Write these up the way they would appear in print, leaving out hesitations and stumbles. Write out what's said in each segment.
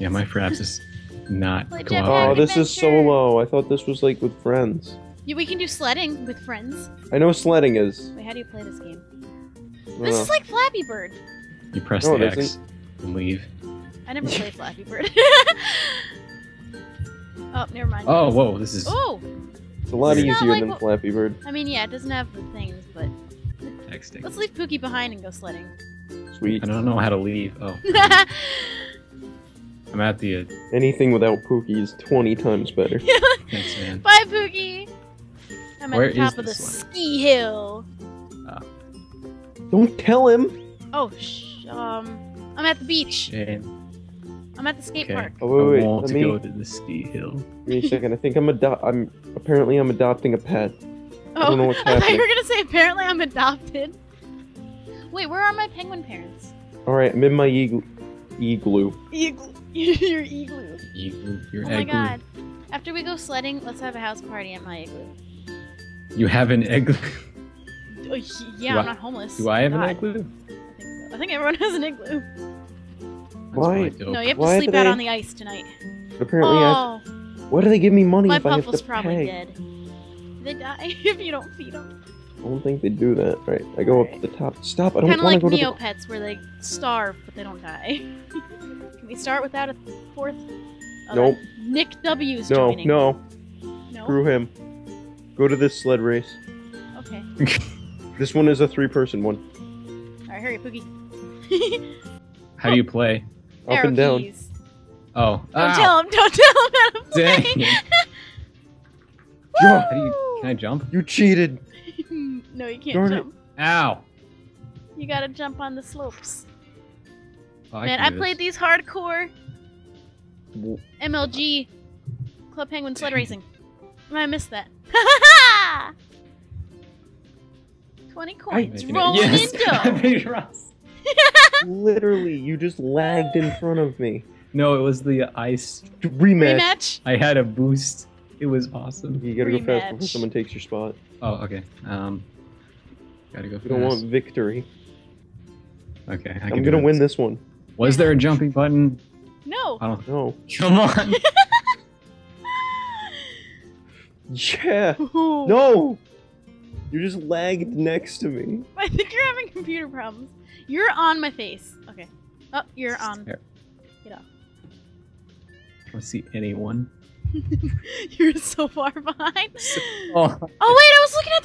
Yeah, my Fraps is not cooperating. Oh, this is solo. I thought this was like with friends. Yeah, we can do sledding with friends. I know sledding is. Wait, how do you play this game? This is like Flappy Bird. You press the X and leave. I never played Flappy Bird. Oh, never mind. Oh, whoa, this is... Oh! It's a lot easier than Flappy Bird. I mean, yeah, it doesn't have the things, but... Texting. Let's leave Pookie behind and go sledding. Sweet. I don't know how to leave. Oh. I'm at the... Anything without Pookie is 20 times better. Thanks, man. Bye, Pookie! I'm at the top of the ski hill. Don't tell him! Oh, I'm at the beach. Shame. I'm at the skate park. Oh, wait, wait, I want to go to the ski hill. Give me a second. I think apparently I'm adopting a pet. Oh, I don't know what's happening. I thought you were gonna say apparently I'm adopted. Wait, where are my penguin parents? All right, I'm in my igloo. Your igloo. Your egg. Oh my god! After we go sledding, let's have a house party at my igloo. You have an igloo? Yeah, I'm not homeless. Do I have an igloo? I think so. I think everyone has an igloo. Why? No, you have to sleep out on the ice tonight. Apparently, why do they give me money if I have to pay? My Puffle's probably dead. They die if you don't feed them. I don't think they do that. Right, I go up to the top. Stop! I don't want to go to the... Kind of like Neopets, where they starve but they don't die. Can we start without a fourth? Nope. Nick W's joining. No. Screw him. Go to this sled race. Okay. This one is a three-person one. All right, hurry, Pookie. How do you play? Up and down. Oh. Don't tell him. Don't tell him how to play. Dang. How do you, can I jump? You cheated. No, you can't jump. Ow. You gotta jump on the slopes. Oh, man, I played these hardcore. MLG. Club Penguin sled racing. I missed that. 20 coins. Roll window. Literally, you just lagged in front of me. No, it was the ice rematch. I had a boost. It was awesome. You gotta go fast before someone takes your spot. Oh, okay. Gotta go fast. You don't want victory. Okay, I'm gonna win this one. Was there a jumping button? No. I don't know. Come on. Yeah. Ooh. No. You just lagged next to me. I think you're having computer problems. You're on my face. Okay. Oh, you're on. Get off. I don't see anyone. You're so far behind. Oh wait, I was looking at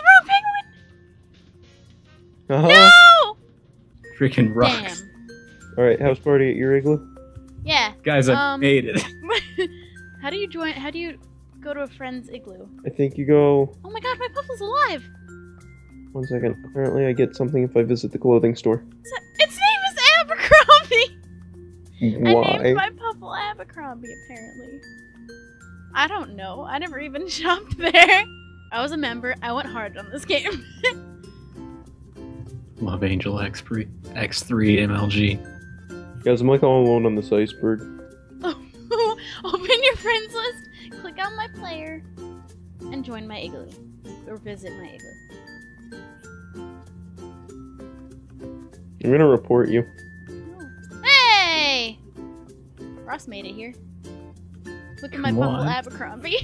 the wrong penguin. No! Freaking rocks. Damn. All right, house party at your igloo. Yeah. Guys, I made it. How do you join? How do you go to a friend's igloo? I think you go. Oh my god, my Puffle's alive. One second. Apparently, I get something if I visit the clothing store. Its name is Abercrombie! Why? I named my Puffle Abercrombie, apparently. I don't know. I never even shopped there. I was a member. I went hard on this game. Love Angel X3 MLG. Guys, I'm like all alone on this iceberg. Open your friends list, click on my player, and join my igloo. Or visit my igloo. I'm gonna report you. Hey! Ross made it here. Look at my Puffle Abercrombie.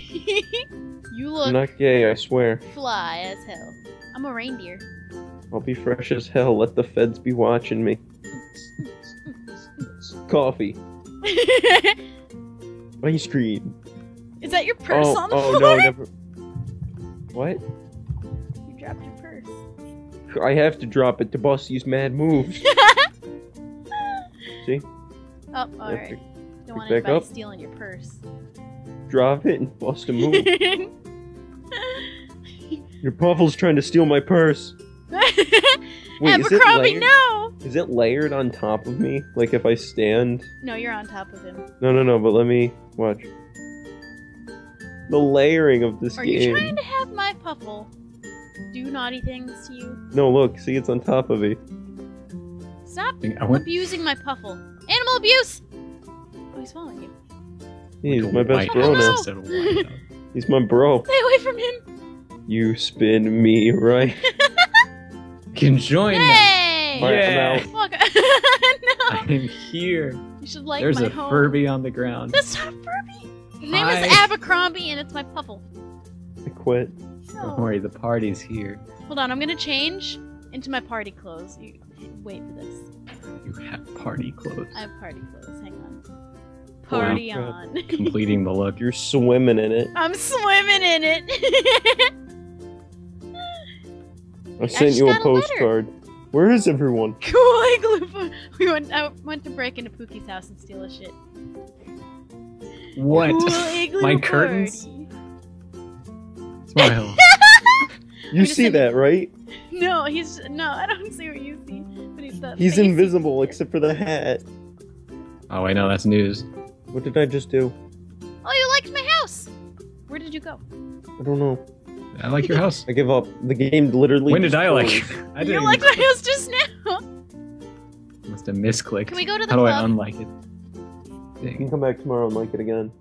You look. I'm not gay, I swear. Fly as hell. I'm a reindeer. I'll be fresh as hell. Let the feds be watching me. Coffee. Ice cream. Is that your purse on the floor? Oh no, never. What? You dropped your purse. I have to drop it to bust these mad moves. See? Oh, alright. Don't want anybody stealing your purse. Drop it and bust a move. Your Puffle's trying to steal my purse. Wait, Abercrombie, no! Is it layered on top of me? Like if I stand? No, you're on top of him. No, no, no, but let me watch. The layering of this game. Are you trying to have my Puffle do naughty things to you? No, look, see, it's on top of me. Stop abusing my Puffle. Animal abuse! Oh, he's following you. He's my best bro now. He's my bro. Stay away from him. You spin me, right? You can join them. All right, I'm out. Fuck. I am here. You should like There's my home. There's a Furby on the ground. That's not Furby. His name is Abercrombie, and it's my puppel. I quit. No. Don't worry, the party's here. Hold on, I'm gonna change into my party clothes. You wait for this. You have party clothes. I have party clothes. Hang on. Party wow. on. Completing the look. You're swimming in it. I'm swimming in it. I sent you a postcard. Where is everyone? I went to break into Pookie's house and steal his shit. What? Cool my curtains? Smile. You see that, right? No, I don't see what you see. But he's invisible except for the hat. Oh, I know, that's news. What did I just do? Oh, you liked my house! Where did you go? I don't know. I like your house. I give up. The game literally. When did I like it? I didn't. You liked my house just now. Must have misclicked. Can we go to the club? How do I unlike it? Dang. You can come back tomorrow and like it again.